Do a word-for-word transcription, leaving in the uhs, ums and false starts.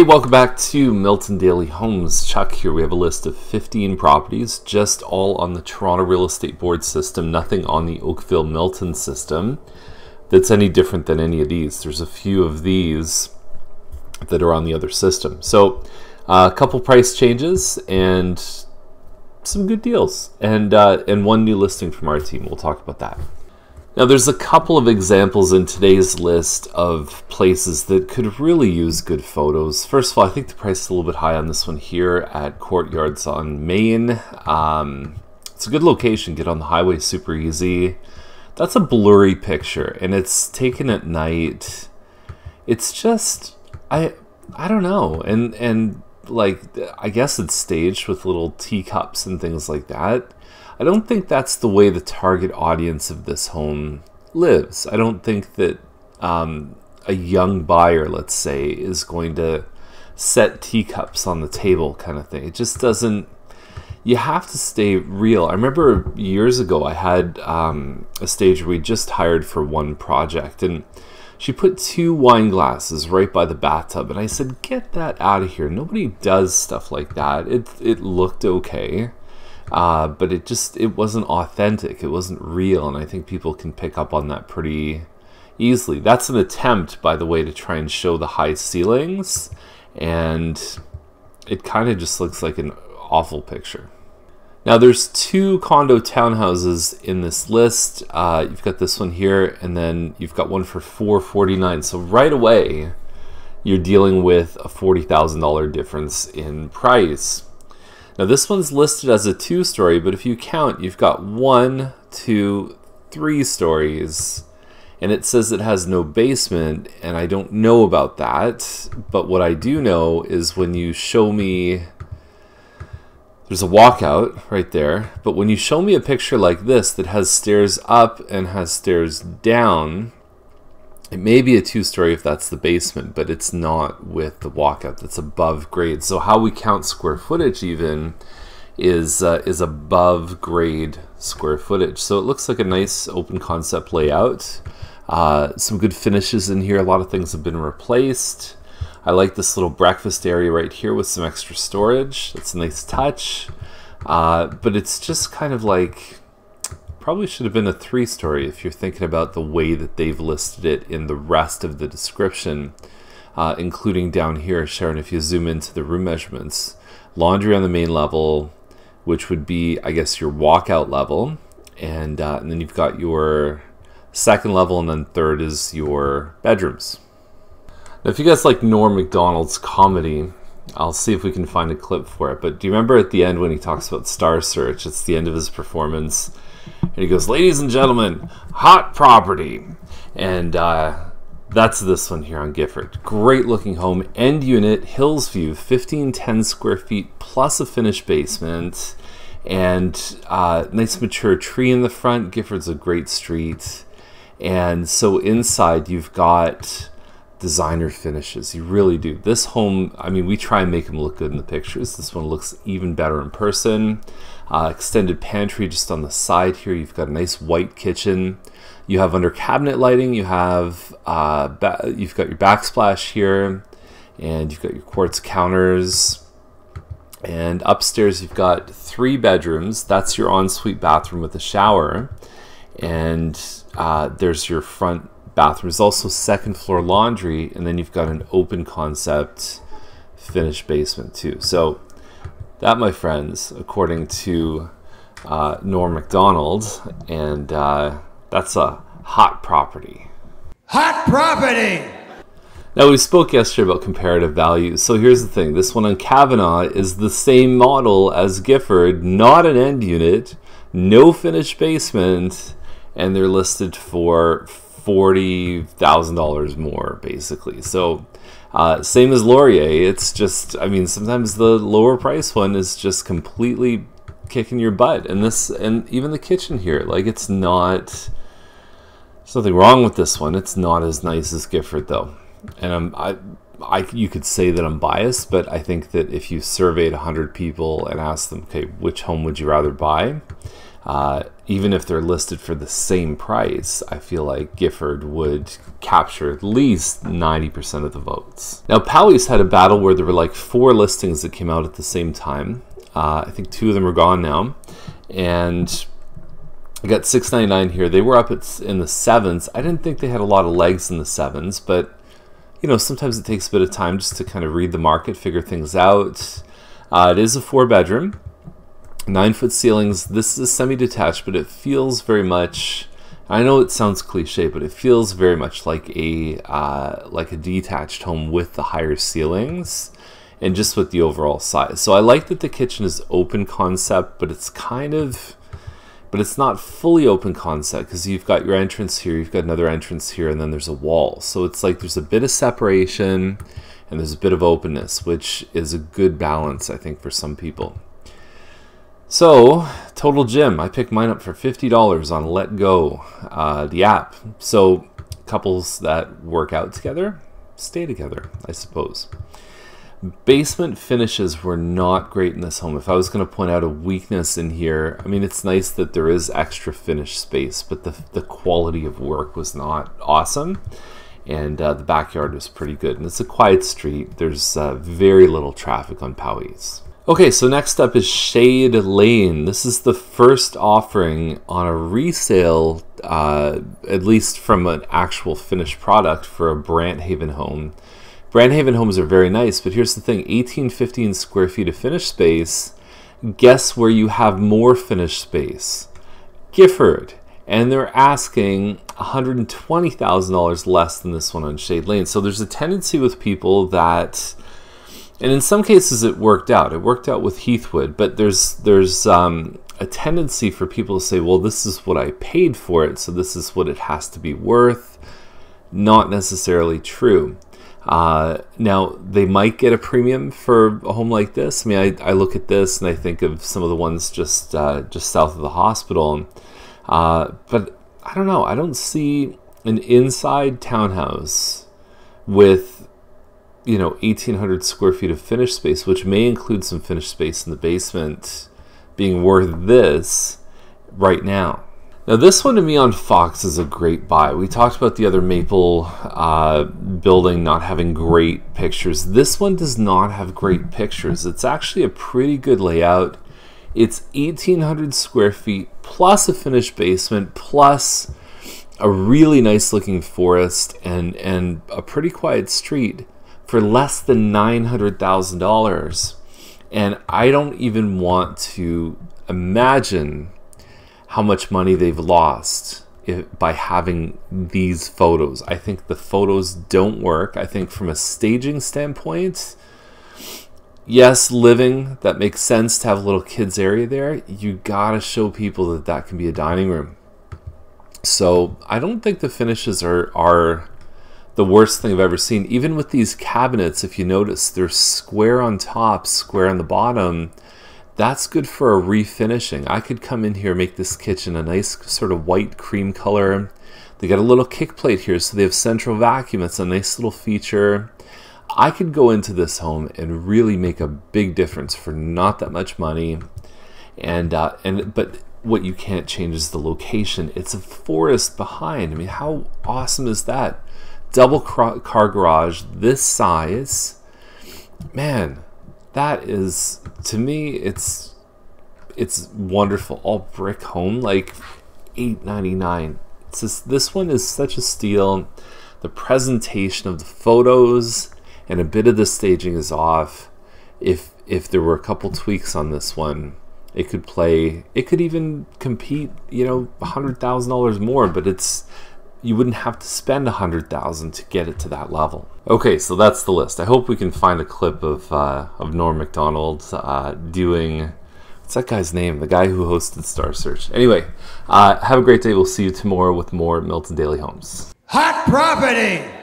Hey, welcome back to Milton Daily Homes. Chuck here. We have a list of fifteen properties, just all on the Toronto Real Estate Board system, nothing on the Oakville Milton system that's any different than any of these. There's a few of these that are on the other system. So uh, a couple price changes and some good deals and, uh, and one new listing from our team. We'll talk about that. Now, there's a couple of examples in today's list of places that could really use good photos. First of all, I think the price is a little bit high on this one here at Courtyards on Main. Um, it's a good location. Get on the highway super easy. That's a blurry picture, and it's taken at night. It's just, I I don't know. And, and like, I guess it's staged with little teacups and things like that. I don't think that's the way the target audience of this home lives. I don't think that um, a young buyer, let's say, is going to set teacups on the table kind of thing. It just doesn't, you have to stay real. I remember years ago I had um, a stager we just hired for one project, and she put two wine glasses right by the bathtub, and I said, get that out of here. Nobody does stuff like that. It, it looked okay. Uh, but it just, it wasn't authentic, it wasn't real, and I think people can pick up on that pretty easily. That's an attempt, by the way, to try and show the high ceilings, and it kind of just looks like an awful picture. Now there's two condo townhouses in this list. Uh, you've got this one here, and then you've got one for four forty-nine, so right away you're dealing with a forty thousand dollar difference in price. Now this one's listed as a two-story, but if you count, you've got one, two, three stories, and it says it has no basement, and I don't know about that, but what I do know is when you show me, there's a walkout right there, but when you show me a picture like this that has stairs up and has stairs down, it may be a two-story if that's the basement, but it's not with the walkout. That's above grade. So how we count square footage even is uh, is above grade square footage. So it looks like a nice open concept layout. Uh, some good finishes in here. A lot of things have been replaced. I like this little breakfast area right here with some extra storage. That's a nice touch. Uh, but it's just kind of like, probably should have been a three-story if you're thinking about the way that they've listed it in the rest of the description, uh, including down here, Sharon, if you zoom into the room measurements. Laundry on the main level, which would be, I guess, your walkout level, and, uh, and then you've got your second level, and then third is your bedrooms. Now, if you guys like Norm Macdonald's comedy, I'll see if we can find a clip for it, but do you remember at the end when he talks about Star Search, it's the end of his performance, and he goes, ladies and gentlemen, hot property. And uh, that's this one here on Gifford. Great looking home, end unit, Hillsview, fifteen ten square feet, plus a finished basement, and uh, nice mature tree in the front. Gifford's a great street. And so inside you've got designer finishes. You really do. This home, I mean, we try and make them look good in the pictures. This one looks even better in person. Uh, extended pantry just on the side here. You've got a nice white kitchen. You have under cabinet lighting. You have uh, ba you've got your backsplash here, and you've got your quartz counters. And upstairs you've got three bedrooms. That's your ensuite bathroom with a shower, and uh, there's your front bathroom. There's also second floor laundry, and then you've got an open concept finished basement too. So that, my friends, according to uh, Norm Macdonald, and uh, that's a hot property. Hot property! Now, we spoke yesterday about comparative value, so here's the thing. This one on Kavanaugh is the same model as Gifford, not an end unit, no finished basement, and they're listed for forty thousand dollars more, basically. So uh, same as Laurier, it's just, I mean, sometimes the lower price one is just completely kicking your butt. And this, and even the kitchen here, like, it's not, there's nothing wrong with this one. It's not as nice as Gifford though. And I'm, I, I, you could say that I'm biased, but I think that if you surveyed one hundred people and asked them, okay, which home would you rather buy? Uh, even if they're listed for the same price, I feel like Gifford would capture at least ninety percent of the votes. Now, Powys had a battle where there were like four listings that came out at the same time. Uh, I think two of them are gone now. And I got six ninety-nine here. They were up at, in the sevens. I didn't think they had a lot of legs in the sevens, but you know, sometimes it takes a bit of time just to kind of read the market, figure things out. Uh, it is a four bedroom. nine foot ceilings. This is semi-detached, but it feels very much, I know it sounds cliche, but it feels very much like a uh, like a detached home with the higher ceilings and just with the overall size. So I like that the kitchen is open concept, but it's kind of, but it's not fully open concept because you've got your entrance here, you've got another entrance here, and then there's a wall. So it's like there's a bit of separation and there's a bit of openness, which is a good balance, I think, for some people. So, Total Gym, I picked mine up for fifty dollars on Let Go, uh, the app. So, couples that work out together, stay together, I suppose. Basement finishes were not great in this home. If I was going to point out a weakness in here, I mean, it's nice that there is extra finished space, but the, the quality of work was not awesome. And uh, the backyard was pretty good. And it's a quiet street. There's uh, very little traffic on Powys. Okay, so next up is Shade Lane. This is the first offering on a resale, uh, at least from an actual finished product, for a Branthaven home. Branthaven homes are very nice, but here's the thing, eighteen fifteen square feet of finished space. Guess where you have more finished space? Gifford. And they're asking one hundred twenty thousand dollars less than this one on Shade Lane. So there's a tendency with people that, and in some cases it worked out. It worked out with Heathwood, but there's there's um, a tendency for people to say, well, this is what I paid for it, so this is what it has to be worth. Not necessarily true. Uh, now, they might get a premium for a home like this. I mean, I, I look at this and I think of some of the ones just, uh, just south of the hospital. Uh, but I don't know. I don't see an inside townhouse with, you know, eighteen hundred square feet of finished space, which may include some finished space in the basement, being worth this right now. Now this one to me on Fox is a great buy. We talked about the other Maple uh, building not having great pictures. This one does not have great pictures. It's actually a pretty good layout. It's eighteen hundred square feet plus a finished basement plus a really nice looking forest and, and a pretty quiet street for less than nine hundred thousand dollars. And I don't even want to imagine how much money they've lost if, by having these photos. I think the photos don't work. I think from a staging standpoint, yes, living, that makes sense to have a little kids area there. You gotta show people that that can be a dining room. So I don't think the finishes are, are the worst thing I've ever seen. Even with these cabinets, if you notice, they're square on top, square on the bottom. That's good for a refinishing. I could come in here, make this kitchen a nice sort of white cream color. They got a little kick plate here, so they have central vacuum. It's a nice little feature. I could go into this home and really make a big difference for not that much money. And uh, and but what you can't change is the location. It's a forest behind. I mean, how awesome is that? Double car garage this size, man, that is, to me, it's it's wonderful. All brick home, like eight ninety-nine. It's just, this one is such a steal. The presentation of the photos and a bit of the staging is off. If if there were a couple tweaks on this one, it could play. It could even compete. You know, a hundred thousand dollars more, but it's, you wouldn't have to spend one hundred thousand dollars to get it to that level. Okay, so that's the list. I hope we can find a clip of, uh, of Norm Macdonald uh, doing, what's that guy's name? The guy who hosted Star Search. Anyway, uh, have a great day. We'll see you tomorrow with more Milton Daily Homes. Hot property!